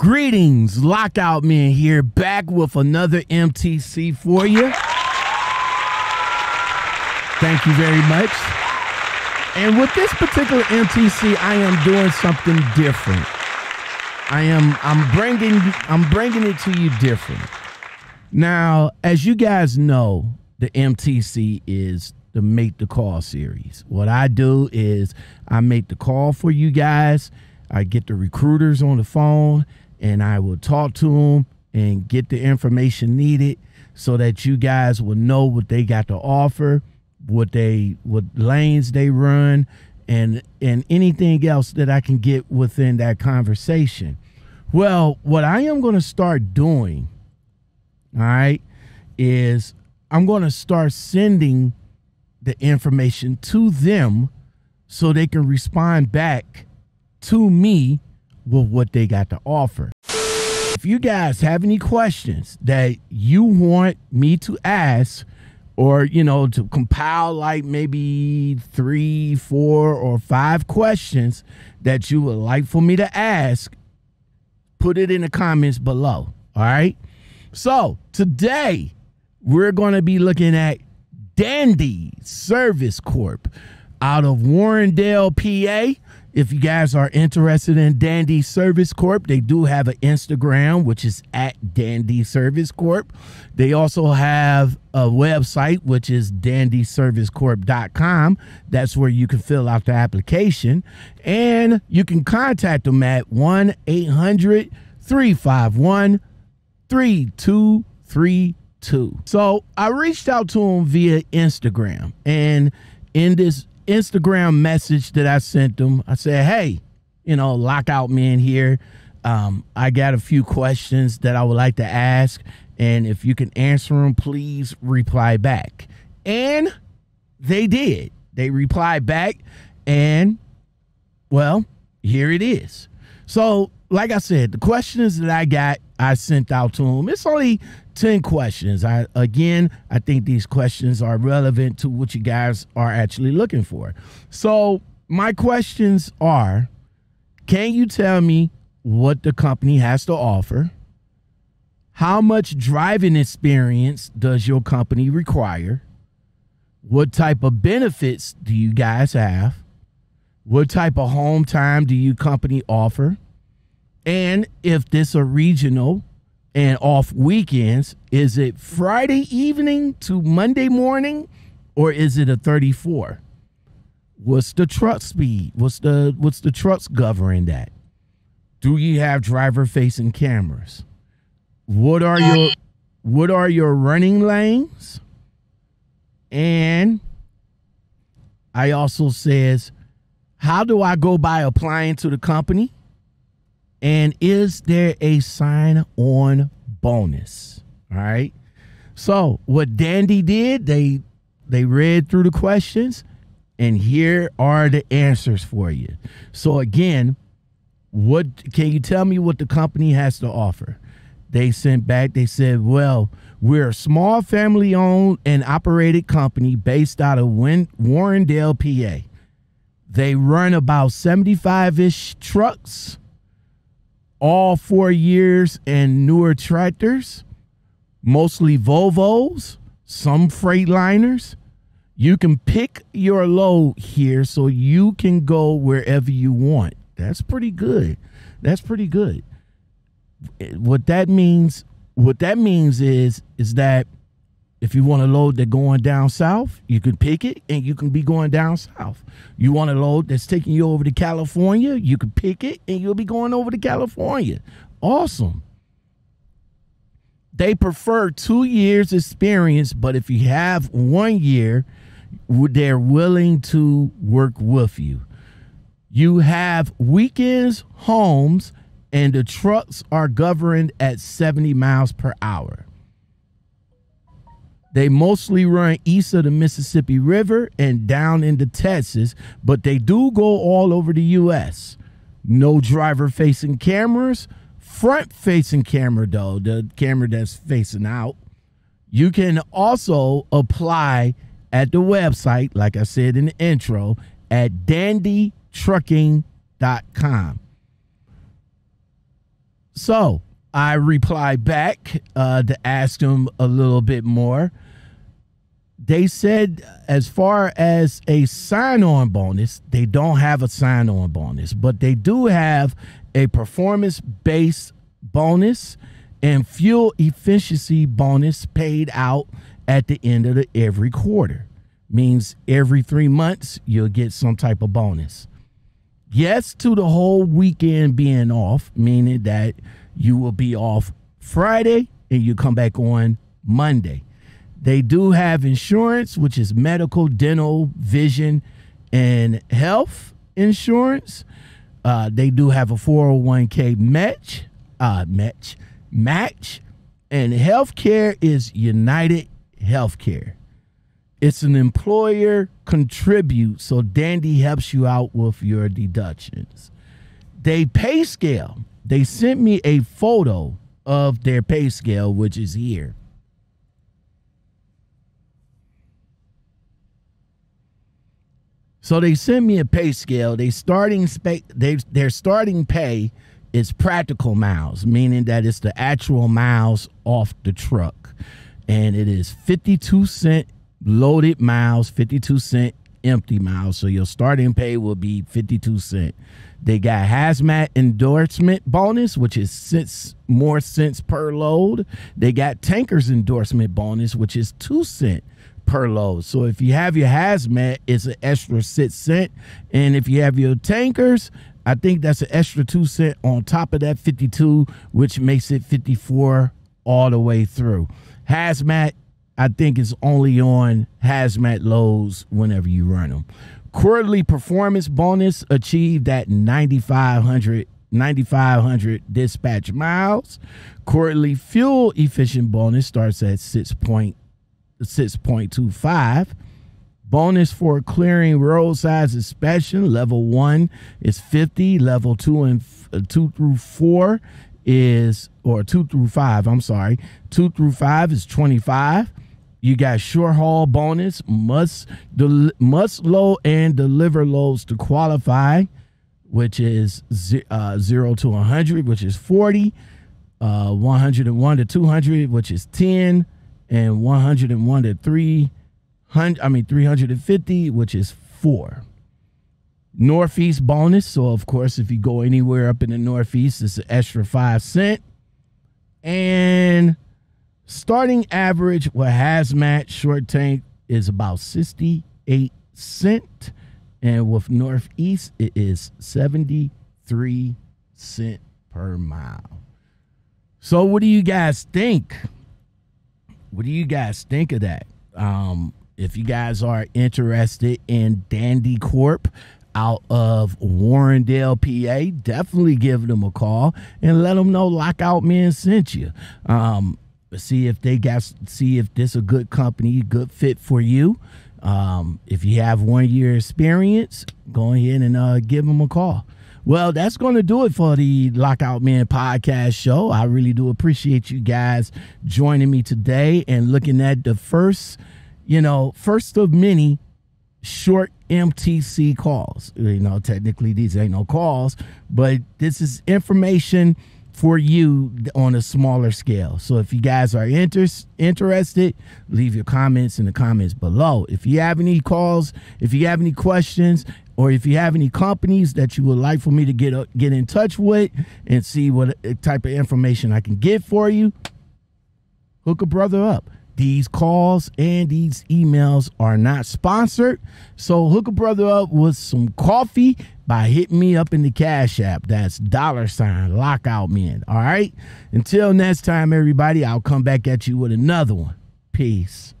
Greetings, Lockoutmen here, back with another MTC for you. Thank you very much. And with this particular MTC, I am doing something different. I'm bringing it to you different. Now, as you guys know, the MTC is the Make the Call series. What I do is I make the call for you guys. I get the recruiters on the phone, and I will talk to them and get the information needed so that you guys will know what they got to offer, what lanes they run, and anything else that I can get within that conversation. Well, what I am going to start doing, all right, is I'm going to start sending the information to them so they can respond back to me with what they got to offer. If you guys have any questions that you want me to ask, or, you know, to compile like maybe 3, 4, or 5 questions that you would like for me to ask, put it in the comments below. All right. So today we're going to be looking at Dandy Service Corp out of Warrendale, PA. If you guys are interested in Dandy Service Corp, they do have an Instagram, which is at Dandy Service Corp. They also have a website, which is dandyservicecorp.com. That's where you can fill out the application. And you can contact them at 1-800-351-3232. So I reached out to them via Instagram. And in this Instagram message that I sent them, I said, hey, you know, Lockoutmen here. I got a few questions that I would like to ask, and if you can answer them, please reply back. And they did. They replied back, and, well, here it is. So, like I said, the questions that I got, I sent out to them. It's only 10 questions. I think these questions are relevant to what you guys are actually looking for. So my questions are, can you tell me what the company has to offer? How much driving experience does your company require? What type of benefits do you guys have? What type of home time do your company offer? And if this a regional and off weekends, is it Friday evening to Monday morning, or is it a 34? What's the truck speed? What's the trucks governing that? Do you have driver facing cameras? What are your running lanes? And I also says, how do I go by applying to the company? And is there a sign-on bonus? All right. So what Dandy did, they read through the questions, and here are the answers for you. So again, what can you tell me what the company has to offer? They sent back, they said, well, we're a small family-owned and operated company based out of Warrendale, PA. They run about 75-ish trucks, all 4 years and newer tractors, mostly Volvos, some Freightliners. You can pick your load here, so you can go wherever you want. That's pretty good. That's pretty good. What that means is that if you want a load that's going down south, you can pick it and you can be going down south. You want a load that's taking you over to California, you can pick it and you'll be going over to California. Awesome. They prefer 2 years experience, but if you have 1 year, they're willing to work with you. You have weekends, homes, and the trucks are governed at 70 miles per hour. They mostly run east of the Mississippi River and down into Texas, but they do go all over the U.S. No driver-facing cameras, front-facing camera though, the camera that's facing out. You can also apply at the website, like I said in the intro, at dandytrucking.com. So I replied back to ask them a little bit more. They said as far as a sign-on bonus, they don't have a sign-on bonus, but they do have a performance-based bonus and fuel efficiency bonus paid out at the end of every quarter. Means every 3 months, you'll get some type of bonus. Yes to the whole weekend being off, meaning that you will be off Friday and you come back on Monday. They do have insurance, which is medical, dental, vision, and health insurance. They do have a 401k match, and healthcare is United Healthcare. It's an employer contribute, so Dandy helps you out with your deductions. They pay scale. They sent me a photo of their pay scale, which is here. So they sent me a pay scale. Their starting pay is practical miles, meaning that it's the actual miles off the truck. And it is 52-cent loaded miles, 52-cent empty miles. So your starting pay will be 52 cents. They got hazmat endorsement bonus, which is 6 more cents per load. They got tankers endorsement bonus, which is 2 cents per load. So if you have your hazmat, it's an extra 6 cents, and if you have your tankers, I think that's an extra 2 cents on top of that 52, which makes it 54 all the way through. Hazmat, I think, it's only on hazmat loads whenever you run them. Quarterly performance bonus achieved at 9,500 dispatch miles. Quarterly fuel efficient bonus starts at 6.25. Bonus for clearing roadside inspection, level 1 is 50. Level 2 through 4 is, or 2 through 5, I'm sorry. 2 through 5 is 25. You got short haul bonus, must load and deliver loads to qualify, which is 0 to 100, which is 40, 101 to 200, which is 10, and 101 to 350, which is 4. Northeast bonus, so of course if you go anywhere up in the Northeast, it's an extra 5 cents. And starting average with hazmat short tank is about 68 cents, and with Northeast it is 73 cents per mile. So what do you guys think? What do you guys think of that? If you guys are interested in Dandy Corp out of Warrendale, PA, definitely give them a call and let them know Lockoutmen sent you. See if this is a good company, good fit for you. If you have 1 year experience, go ahead and give them a call. Well, that's going to do it for the Lockoutmen podcast show. I really do appreciate you guys joining me today and looking at the first of many short MTC calls. You know, technically these ain't no calls, but this is information for you on a smaller scale. So if you guys are interested, leave your comments in the comments below. If you have any calls, if you have any questions, or if you have any companies that you would like for me to get in touch with and see what type of information I can get for you, hook a brother up. These calls and these emails are not sponsored, so hook a brother up with some coffee by hitting me up in the Cash App. That's $Lockoutmen. All right, until next time, everybody, I'll come back at you with another one. Peace.